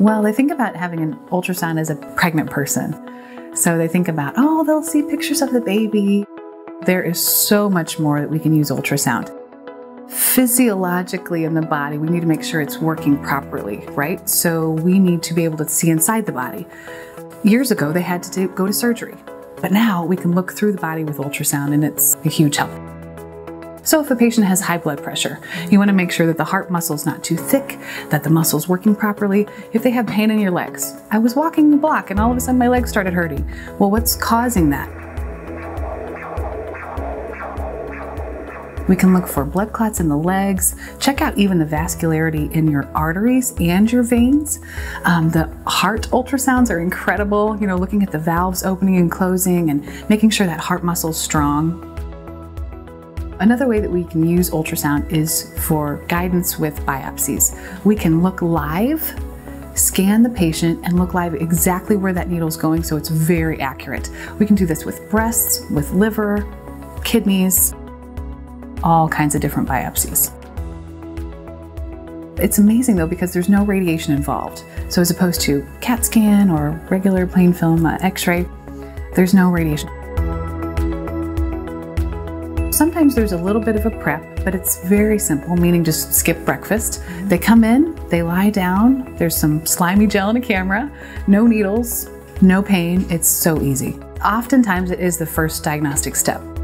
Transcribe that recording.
Well, they think about having an ultrasound as a pregnant person. So they think about, oh, they'll see pictures of the baby. There is so much more that we can use ultrasound. Physiologically in the body, we need to make sure it's working properly, right? So we need to be able to see inside the body. Years ago, they had to go to surgery, but now we can look through the body with ultrasound and it's a huge help. So if a patient has high blood pressure, you want to make sure that the heart muscle is not too thick, that the muscle is working properly. If they have pain in your legs, I was walking the block and all of a sudden my legs started hurting. Well, what's causing that? We can look for blood clots in the legs, check out even the vascularity in your arteries and your veins. The heart ultrasounds are incredible, you know, looking at the valves opening and closing and making sure that heart muscle is strong. Another way that we can use ultrasound is for guidance with biopsies. We can look live, scan the patient, and look live exactly where that needle is going, so it's very accurate. We can do this with breasts, with liver, kidneys, all kinds of different biopsies. It's amazing though, because there's no radiation involved. So as opposed to CAT scan or regular plain film x-ray, there's no radiation. Sometimes there's a little bit of a prep, but it's very simple, meaning just skip breakfast. They come in, they lie down, there's some slimy gel in a camera, no needles, no pain, it's so easy. Oftentimes it is the first diagnostic step.